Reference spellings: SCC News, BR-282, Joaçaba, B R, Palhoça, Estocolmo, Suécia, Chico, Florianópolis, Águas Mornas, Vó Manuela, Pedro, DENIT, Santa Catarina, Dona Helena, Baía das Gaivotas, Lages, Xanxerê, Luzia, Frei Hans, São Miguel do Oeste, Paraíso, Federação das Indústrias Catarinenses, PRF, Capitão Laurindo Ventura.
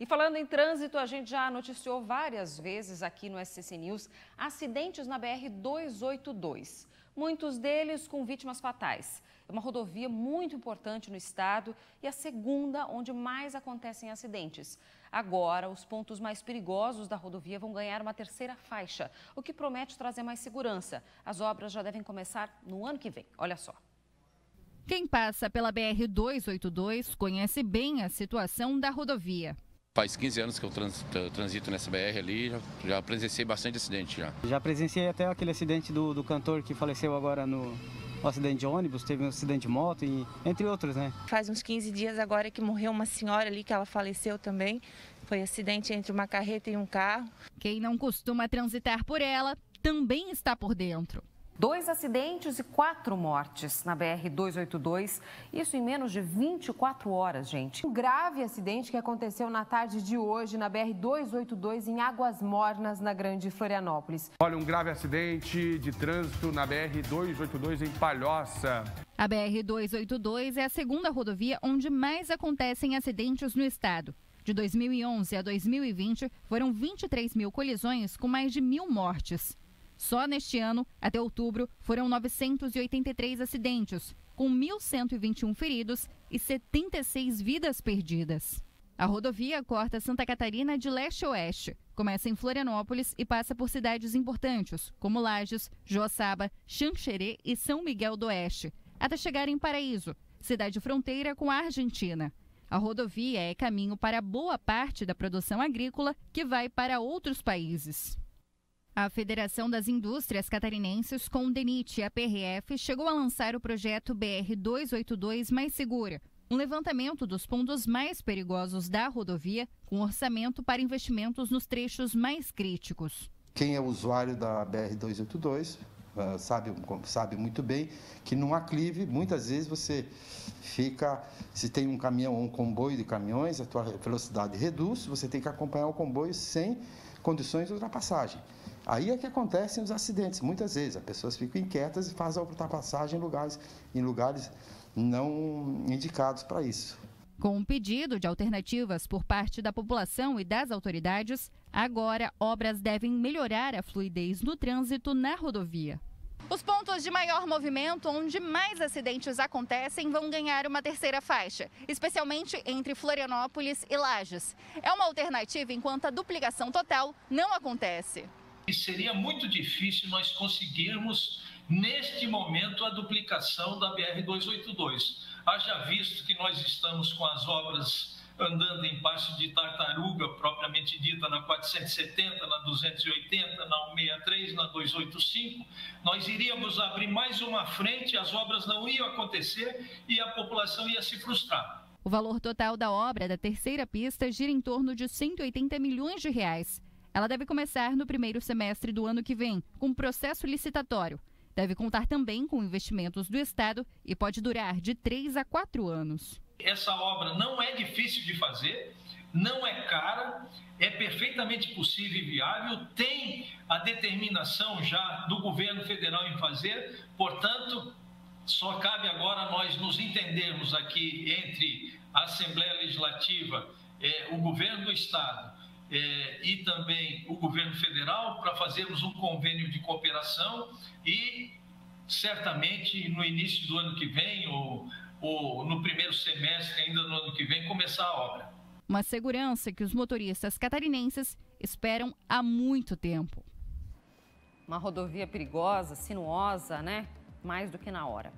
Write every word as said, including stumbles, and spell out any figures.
E falando em trânsito, a gente já noticiou várias vezes aqui no S C C News acidentes na B R duzentos e oitenta e dois, muitos deles com vítimas fatais. É uma rodovia muito importante no estado e a segunda onde mais acontecem acidentes. Agora, os pontos mais perigosos da rodovia vão ganhar uma terceira faixa, o que promete trazer mais segurança. As obras já devem começar no ano que vem. Olha só. Quem passa pela B R duzentos e oitenta e dois conhece bem a situação da rodovia. Faz quinze anos que eu transito, transito nessa B R ali, já, já presenciei bastante acidente já. Já presenciei até aquele acidente do, do cantor que faleceu agora no, no acidente de ônibus, teve um acidente de moto, e, entre outros, né? Faz uns quinze dias agora que morreu uma senhora ali, que ela faleceu também. Foi acidente entre uma carreta e um carro. Quem não costuma transitar por ela também está por dentro. Dois acidentes e quatro mortes na B R duzentos e oitenta e dois, isso em menos de vinte e quatro horas, gente. Um grave acidente que aconteceu na tarde de hoje na B R duzentos e oitenta e dois em Águas Mornas, na Grande Florianópolis. Olha, um grave acidente de trânsito na B R duzentos e oitenta e dois em Palhoça. A B R duzentos e oitenta e dois é a segunda rodovia onde mais acontecem acidentes no estado. De dois mil e onze a dois mil e vinte, foram vinte e três mil colisões com mais de mil mortes. Só neste ano, até outubro, foram novecentos e oitenta e três acidentes, com mil cento e vinte e um feridos e setenta e seis vidas perdidas. A rodovia corta Santa Catarina de leste a oeste, começa em Florianópolis e passa por cidades importantes, como Lages, Joaçaba, Xanxerê e São Miguel do Oeste, até chegar em Paraíso, cidade fronteira com a Argentina. A rodovia é caminho para boa parte da produção agrícola que vai para outros países. A Federação das Indústrias Catarinenses, com o DENIT e a P R F, chegou a lançar o projeto B R duzentos e oitenta e dois Mais Segura, um levantamento dos pontos mais perigosos da rodovia, com orçamento para investimentos nos trechos mais críticos. Quem é usuário da B R duzentos e oitenta e dois sabe, sabe muito bem que num aclive, muitas vezes você fica, se tem um caminhão ou um comboio de caminhões, a tua velocidade reduz, você tem que acompanhar o comboio sem condições de ultrapassagem. Aí é que acontecem os acidentes, muitas vezes. As pessoas ficam inquietas e fazem a ultrapassagem em lugares, em lugares não indicados para isso. Com um pedido de alternativas por parte da população e das autoridades, agora obras devem melhorar a fluidez no trânsito na rodovia. Os pontos de maior movimento, onde mais acidentes acontecem, vão ganhar uma terceira faixa, especialmente entre Florianópolis e Lages. É uma alternativa enquanto a duplicação total não acontece. E seria muito difícil nós conseguirmos, neste momento, a duplicação da B R duzentos e oitenta e dois. Haja visto que nós estamos com as obras andando em passo de tartaruga, propriamente dita, na quatrocentos e setenta, na duzentos e oitenta, na cento e sessenta e três, na duzentos e oitenta e cinco, nós iríamos abrir mais uma frente, as obras não iam acontecer e a população ia se frustrar. O valor total da obra da terceira pista gira em torno de cento e oitenta milhões de reais. Ela deve começar no primeiro semestre do ano que vem, com processo licitatório. Deve contar também com investimentos do Estado e pode durar de três a quatro anos. Essa obra não é difícil de fazer, não é cara, é perfeitamente possível e viável, tem a determinação já do governo federal em fazer, portanto, só cabe agora nós nos entendermos aqui entre a Assembleia Legislativa, eh, o governo do Estado, É, e também o governo federal, para fazermos um convênio de cooperação e certamente no início do ano que vem ou, ou no primeiro semestre ainda no ano que vem começar a obra. Uma segurança que os motoristas catarinenses esperam há muito tempo. Uma rodovia perigosa, sinuosa, né? Mais do que na hora.